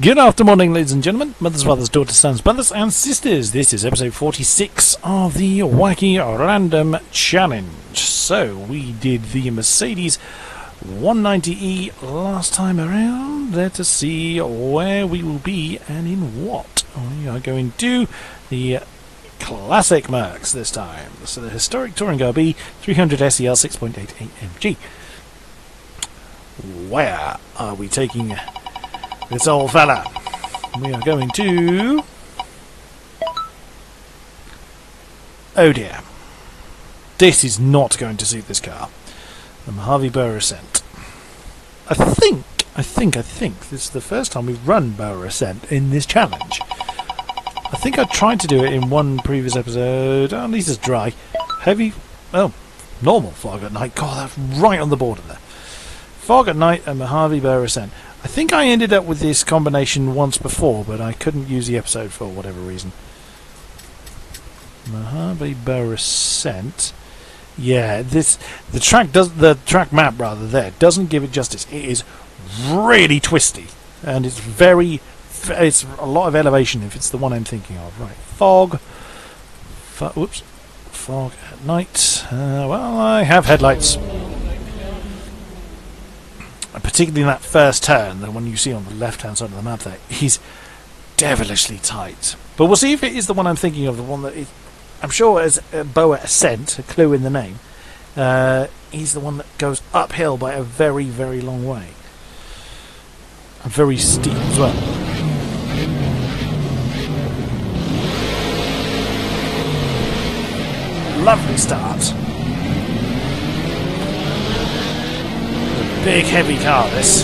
Good afternoon, ladies and gentlemen, mothers, fathers, daughters, sons, brothers and sisters. This is episode 46 of the Wacky Random Challenge. So we did the Mercedes 190E last time around. Let us see where we will be and in what. We are going to the classic Mercs this time. So the historic touring car B 300 SEL 6.88 MG. Where are we taking this old fella? We are going to... oh dear. This is not going to suit this car. The Mojave Burr Ascent. I think this is the first time we've run Burr Ascent in this challenge. I think I tried to do it in one previous episode. Oh, at least it's dry. Heavy... oh, normal fog at night. God, that's right on the border there. Fog at night and Mojave Burr Ascent. I think I ended up with this combination once before, but I couldn't use the episode for whatever reason. Mojave Burr Ascent. Yeah, the track map doesn't give it justice. It is really twisty, and it's very, it's a lot of elevation if it's the one I'm thinking of. Right, fog. Whoops, fog at night. Well, I have headlights. Particularly in that first turn, the one you see on the left-hand side of the map there, is devilishly tight. But we'll see if it is the one I'm thinking of, the one that is, I'm sure is Boa Ascent, a clue in the name, is the one that goes uphill by a very, very long way. And very steep as well. Lovely start. Big heavy car this.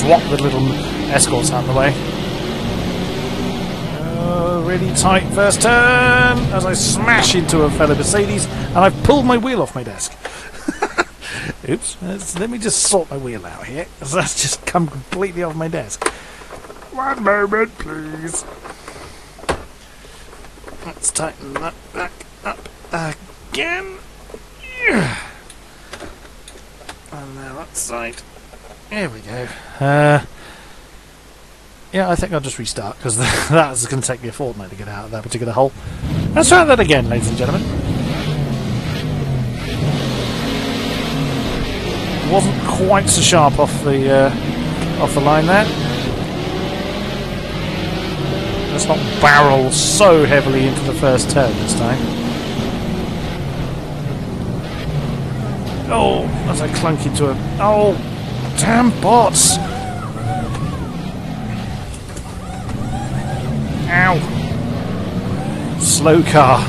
Swap the little escorts out of the way. Really tight first turn as I smash into a fellow Mercedes and I've pulled my wheel off my desk. Oops, let me just sort my wheel out here because that's just come completely off my desk. One moment please. Let's tighten that back up again. Yeah. And now outside. There we go. Yeah, I think I'll just restart because that's going to take me a fortnight to get out of that particular hole. Let's try that again, ladies and gentlemen. Wasn't quite so sharp off the line there. Let's not barrel so heavily into the first turn this time. Oh, as I clunk into him. Oh, damn bots! Ow! Slow car.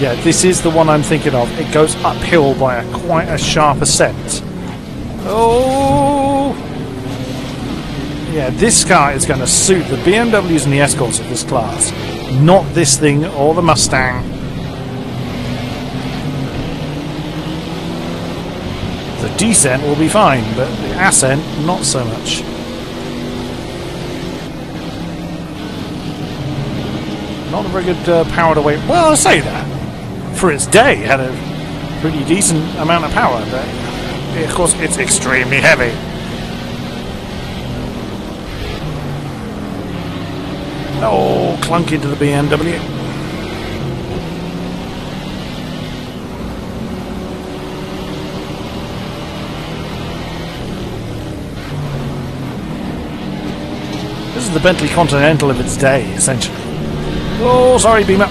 Yeah, this is the one I'm thinking of. It goes uphill by quite a sharp ascent. Oh! Yeah, this car is going to suit the BMWs and the Escorts of this class, not this thing or the Mustang. The descent will be fine, but the ascent, not so much. Not a very good power to weight. Well, I'll say that. For its day, it had a pretty decent amount of power, but of course it's extremely heavy. Oh, clunk into the BMW. This is the Bentley Continental of its day, essentially. Oh, sorry, beam up.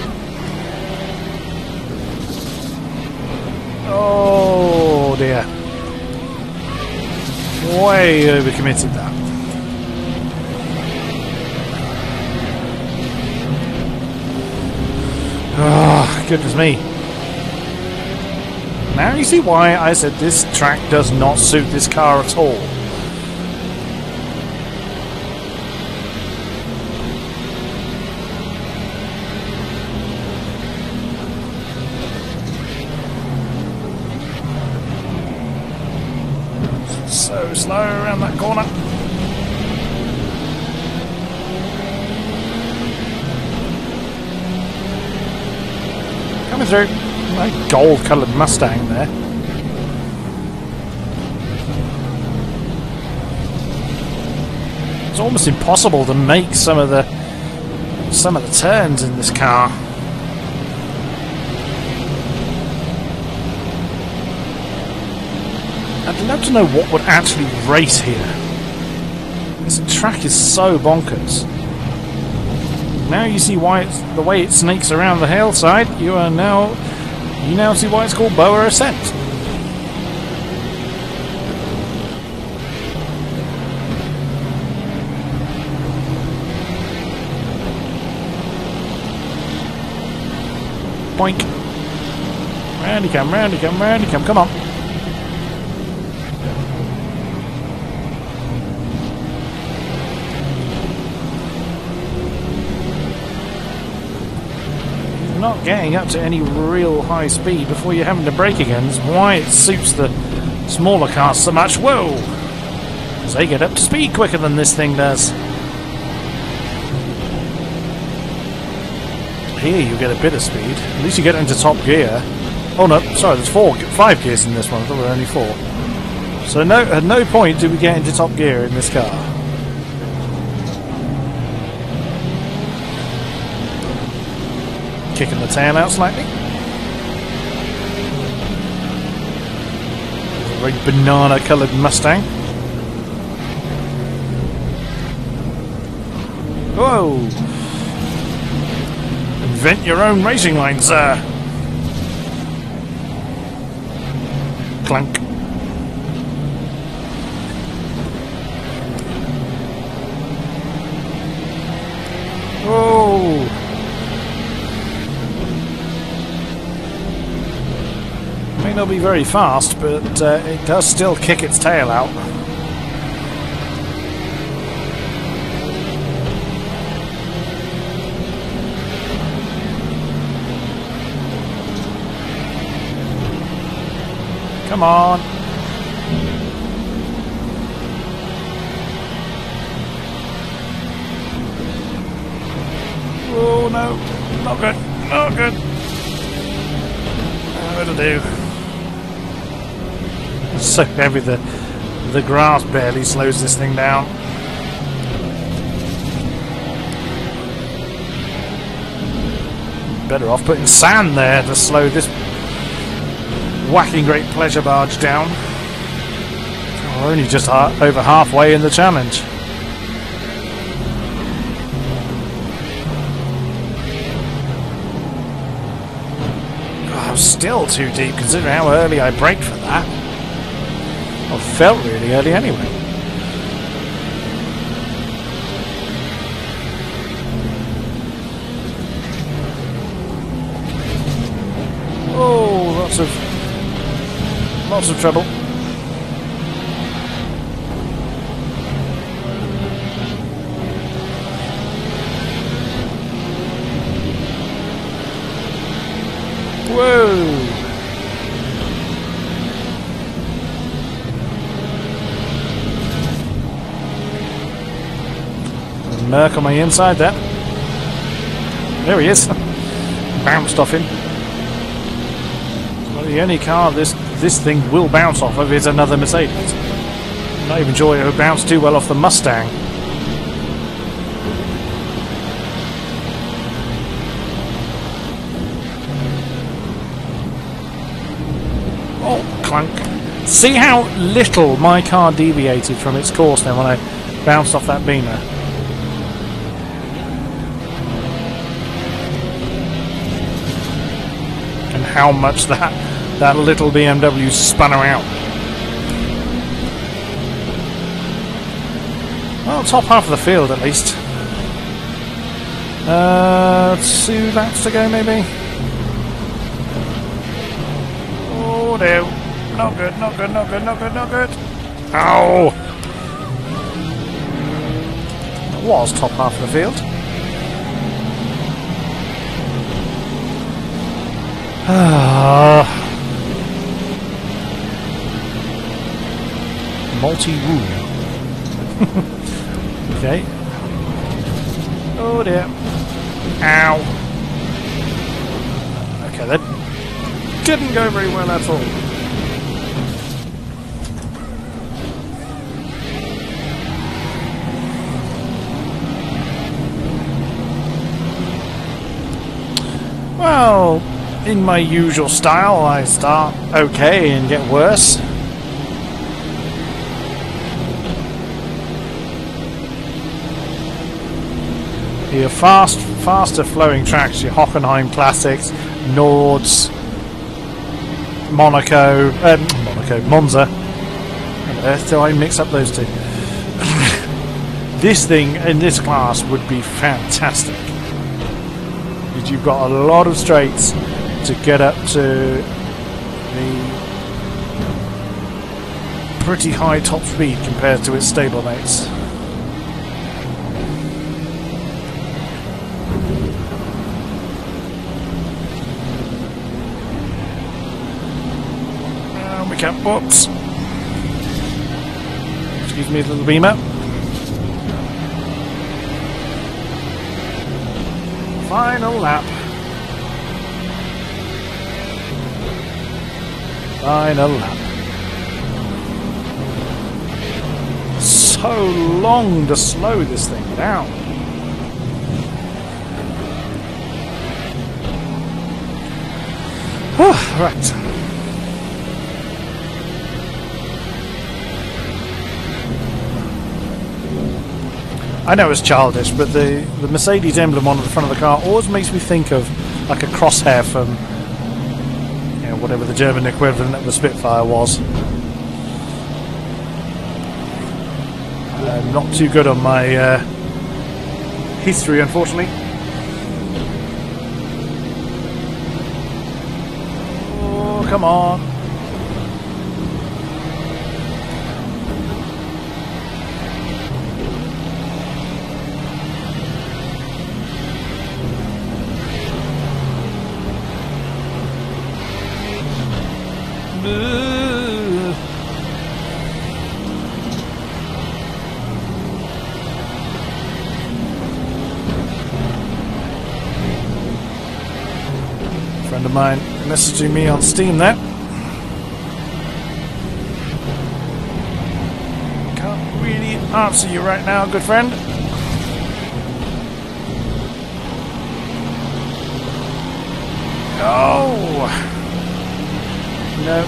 Oh, dear. Way overcommitted that. Oh, goodness me. Now you see why I said this track does not suit this car at all. So slow around that corner. Through. That gold-coloured Mustang there. It's almost impossible to make some of the turns in this car. I'd love to know what would actually race here. This track is so bonkers. Now you see why it's the way it snakes around the hillside. You now see why it's called Boa Ascent. Boink. Round you come, round you come, round you come. Come on. Not getting up to any real high speed before you're having to brake again is why it suits the smaller cars so much. Whoa! Because they get up to speed quicker than this thing does. Here you get a bit of speed. At least you get into top gear. Oh no, sorry, there's five gears in this one. I thought there were only four. So no, at no point do we get into top gear in this car. Kicking the tail out slightly. Very banana coloured Mustang. Whoa! Invent your own racing line, sir! Clunk. Whoa! May not be very fast, but it does still kick its tail out. Come on. Oh no, not good, not good. What to do? So heavy, the grass barely slows this thing down. Better off putting sand there to slow this whacking great pleasure barge down. We're only just over halfway in the challenge. Oh, I'm still too deep considering how early I braked for that. I felt really early anyway. Oh, lots of trouble. Whoa. Merc on my inside there. There he is. Bounced off him. Well, the only car this thing will bounce off of is another Mercedes. Not even sure it bounced too well off the Mustang. Oh, clunk. See how little my car deviated from its course then when I bounced off that Beamer. How much that little BMW spun around. Well, top half of the field at least. 2 laps to go maybe. Oh dear. Not good, not good, not good, not good, not good. Ow! That was top half of the field. Multi-woo. Okay. Oh dear. Ow. Okay then. didn't go very well at all. Well, in my usual style, I start okay and get worse. Your faster flowing tracks, your Hockenheim Classics, Nords, Monza. How on earth do I mix up those two? This thing in this class would be fantastic. You've got a lot of straights to get up to the pretty high top speed compared to its stablemates. And we can, whoops, excuse me, a little beamer. Final lap. Final lap. So long to slow this thing down. Whew, right. I know it's childish, but the Mercedes emblem on the front of the car always makes me think of like a crosshair from, you know, whatever the German equivalent of the Spitfire was. I'm not too good on my history, unfortunately. Oh, come on. Messaging me on Steam there. Can't really answer you right now, good friend. Oh no.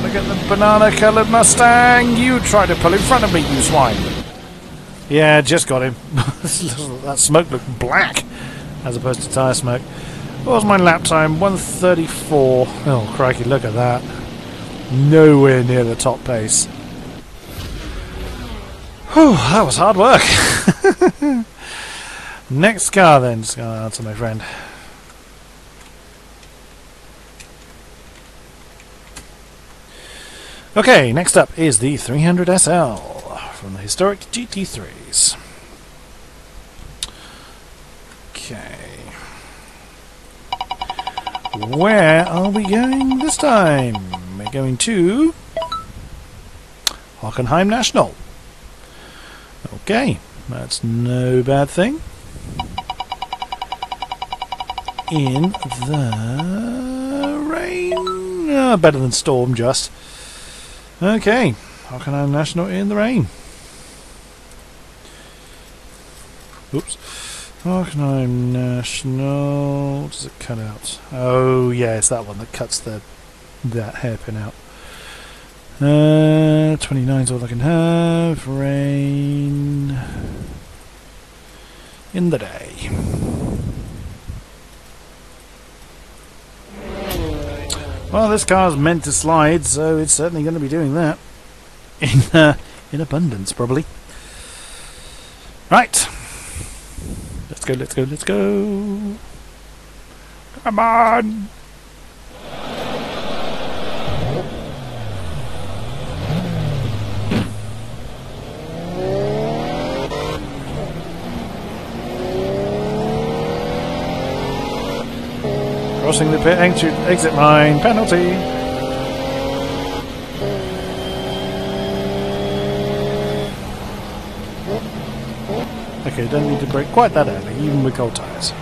Wanna get the banana coloured Mustang? You try to pull in front of me, you swine. Yeah, just got him. That smoke looked black as opposed to tyre smoke. What was my lap time? 1:34. Oh, crikey, look at that. Nowhere near the top pace. Whew, that was hard work. Next car then, just gonna answer my friend. Okay, next up is the 300 SL from the historic GT3s. Okay. Where are we going this time? We're going to Hockenheim National. Okay, that's no bad thing. In the rain. Oh, better than storm, just. Okay, Hockenheim National in the rain. Oops. Hockenheim National. Does it cut out? Oh yeah, it's that one that cuts that hairpin out. 29's all I can have. Rain in the day. Well, this car's meant to slide, so it's certainly going to be doing that in abundance, probably. Right. Let's go, let's go, let's go! Come on! Crossing the pit exit line, penalty! Okay, don't need to brake quite that early, even with cold tyres.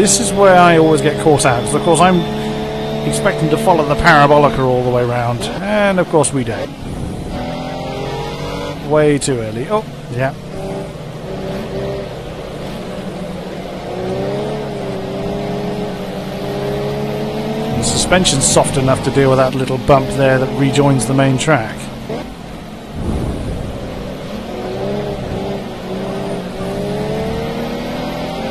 This is where I always get caught out, because of course I'm expecting to follow the parabolica all the way round, and of course we don't. Way too early. Oh, yeah. The suspension's soft enough to deal with that little bump there that rejoins the main track.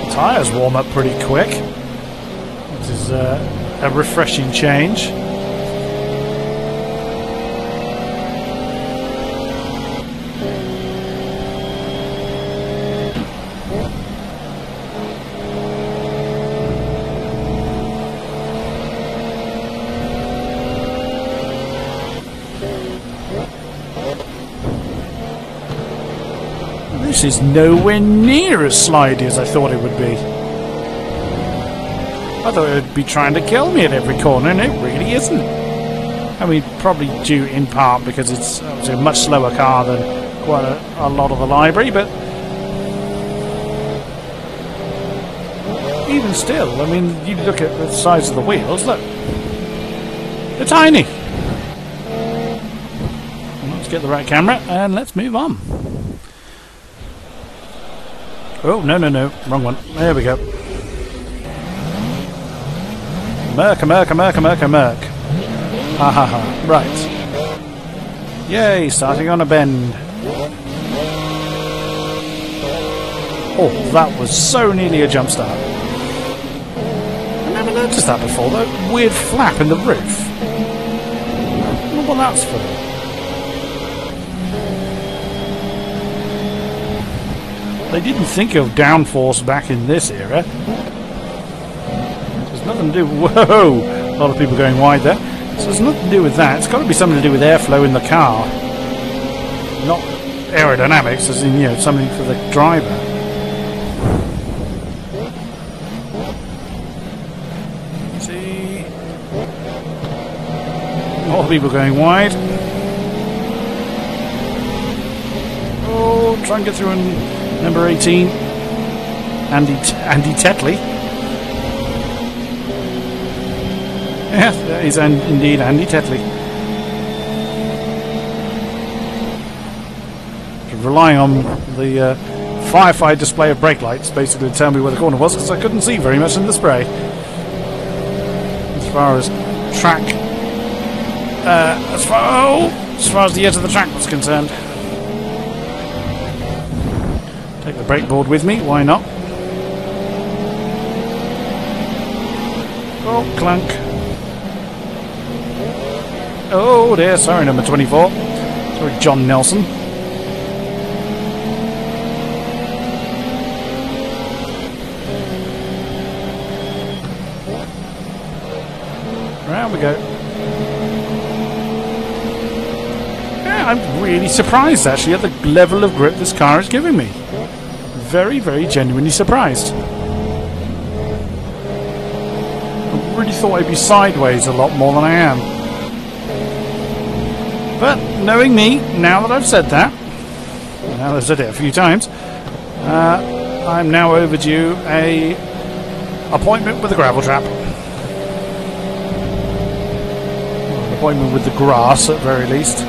The tires warm up pretty quick. This is a refreshing change. This is nowhere near as slidey as I thought it would be. I thought it would be trying to kill me at every corner, and it really isn't. I mean, probably due in part because it's obviously a much slower car than quite a lot of the library, but even still, I mean, you look at the size of the wheels, look. They're tiny. Let's get the right camera, and let's move on. Oh, no, no, no. Wrong one. There we go. Merc, merc, merc, merc, merc. Ha ha ha. Right. Yay, starting on a bend. Oh, that was so nearly a jump start. I never noticed that before, that weird flap in the roof. I don't know what that's for. They didn't think of downforce back in this era. There's nothing to do... Whoa! A lot of people going wide there. So it's nothing to do with that. It's got to be something to do with airflow in the car. Not aerodynamics, as in, you know, something for the driver. See? A lot of people going wide. Oh, try and get through and... Number 18, Andy Tetley. Yes, that is indeed Andy Tetley. Relying on the Firefly display of brake lights basically to tell me where the corner was, because I couldn't see very much in the spray. As far as track, as far as the edge of the track was concerned. Take the brake board with me, why not? Oh, clunk. Oh dear, sorry, number 24. Sorry, John Nelson. Round we go. Yeah, I'm really surprised actually at the level of grip this car is giving me. Very, very genuinely surprised. I really thought I'd be sideways a lot more than I am. But knowing me, now that I've said that, now that I've said it a few times, I'm now overdue a appointment with the gravel trap. An appointment with the grass, at the very least.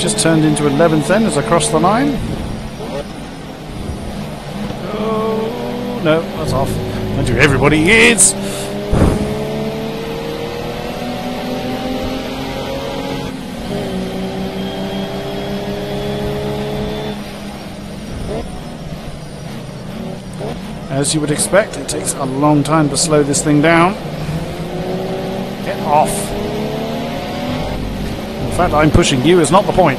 Just turned into 11th then as I crossed the line. Oh, no, that's off. Mind you, everybody is. As you would expect, it takes a long time to slow this thing down. Get off. The fact that I'm pushing you is not the point.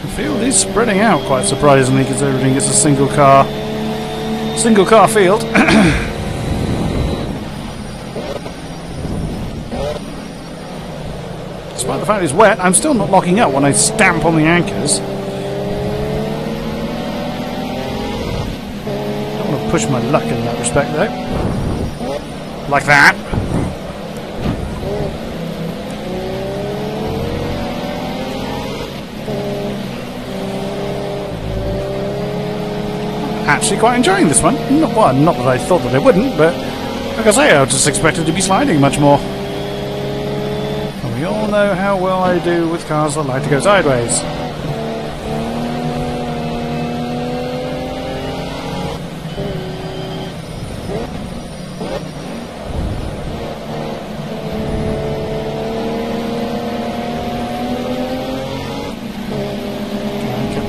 The field is spreading out quite surprisingly, considering it's a single car field. Despite the fact it's wet, I'm still not locking up when I stamp on the anchors. I don't want to push my luck in that respect though. Like that. actually quite enjoying this one. Not that I thought that I wouldn't, but like I say, I just expected to be sliding much more. And we all know how well I do with cars that like to go sideways.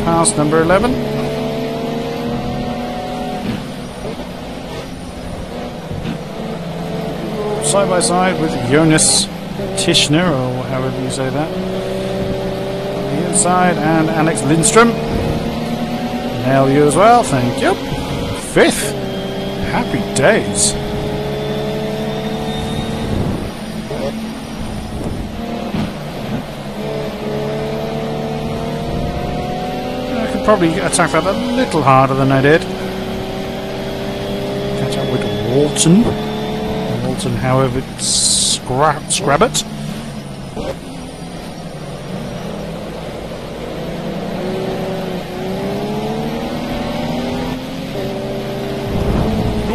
Past number 11. Side by side with Jonas Tischner, or however you say that. On the inside, and Alex Lindstrom. Nail you as well, thank you. Fifth. Happy days. Probably attack that a little harder than I did. Catch up with Walton. Walton, however, scrab it.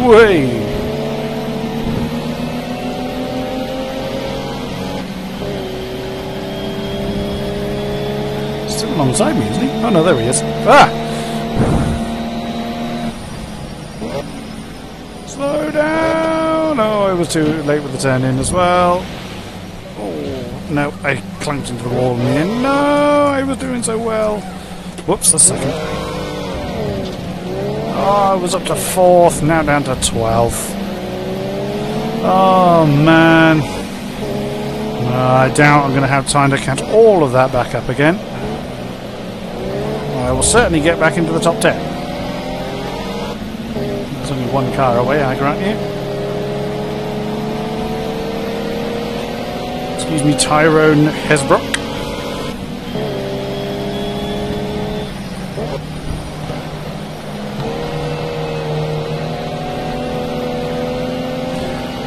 Way. Still alongside me, isn't he? Oh no, there he is. Ah! Slow down! Oh, I was too late with the turn in as well. Oh, no, I clanked into the wall in the end. No, I was doing so well. Whoops, a second. Oh, I was up to 4th, now down to 12th. Oh, man. I doubt I'm going to have time to catch all of that back up again. I will certainly get back into the top 10. There's only one car away, I grant you. Excuse me, Tyrone Hesbrock.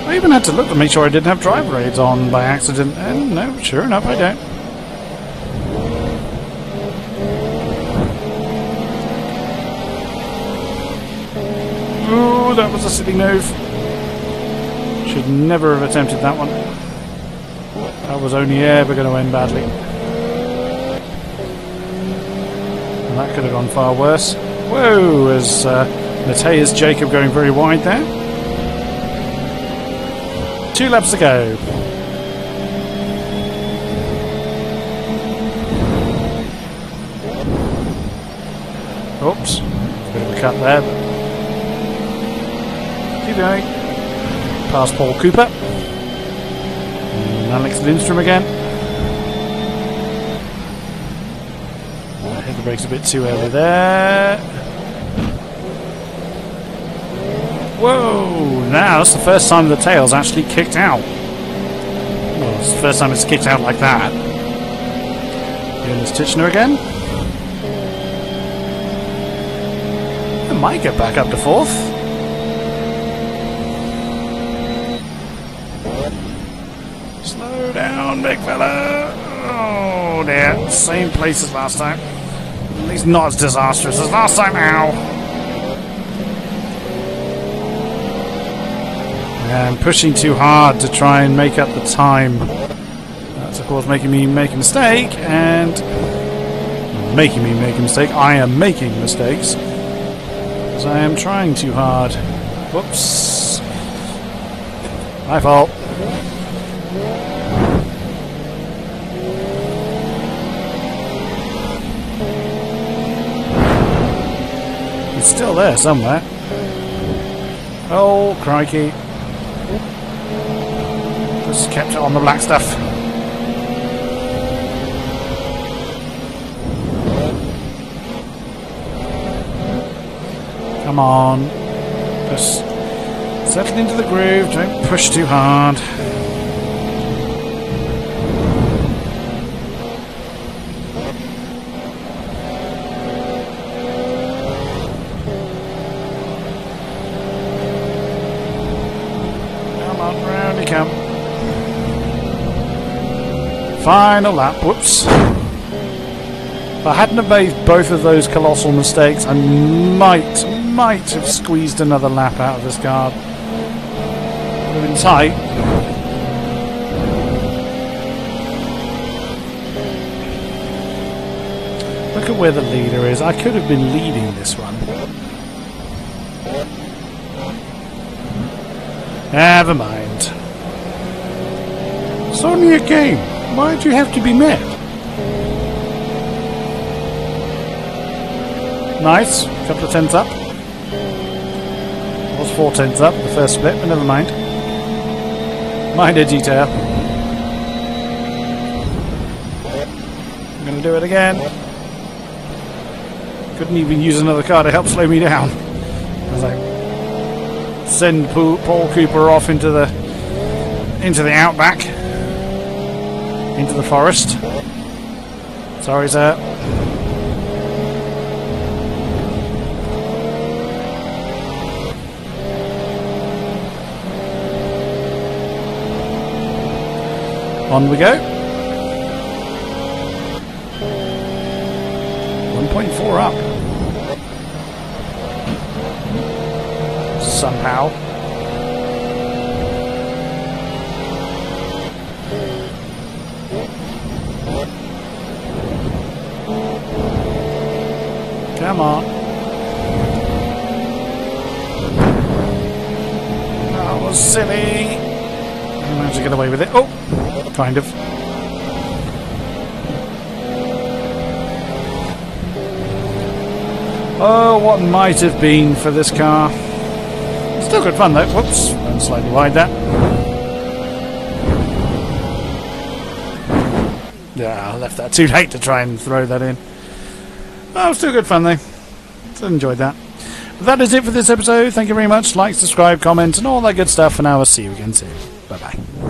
I even had to look to make sure I didn't have drive raids on by accident, and no, sure enough, I don't. That was a silly move. Should never have attempted that one. That was only ever going to end badly. And that could have gone far worse. Whoa, there's Matteus Jacob going very wide there. 2 laps to go. Oops. Bit of a cut there, but going past Paul Cooper and Alex Lindstrom again. I hit the brakes a bit too early there. Whoa! Now that's the first time the tail's actually kicked out. Well, it's the first time it's kicked out like that. Jonas Tischner again. I might get back up to 4th. Down, big fella! Oh dear, same place as last time. At least not as disastrous as last time now. And pushing too hard to try and make up the time. That's of course making me make a mistake, and making me make a mistake. I am making mistakes because I am trying too hard. Whoops! My fault. Still there somewhere. Oh, crikey. Just kept it on the black stuff. Come on. Just settle into the groove. Don't push too hard. Final lap, whoops. If I hadn't have made both of those colossal mistakes, I might might have squeezed another lap out of this car. Would have been tight. Look at where the leader is. I could have been leading this one. Never mind. It's only a game. Why do you have to be mad? Nice. A couple of tenths up. It was 4 tenths up, the first split, but never mind. Minor detail. I'm going to do it again. Couldn't even use another car to help slow me down. I was like, send Paul Cooper off into the outback, into the forest. Sorry, sir. On we go. 1.4 up. Somehow. Come on. That was silly. I managed to get away with it. Oh, kind of. Oh, what might have been for this car. Still good fun though. Whoops, went slightly wide there. Yeah, I left that too late to try and throw that in. Oh, still good fun though. Still enjoyed that. But that is it for this episode. Thank you very much. Like, subscribe, comment, and all that good stuff. And I will see you again soon. Bye-bye.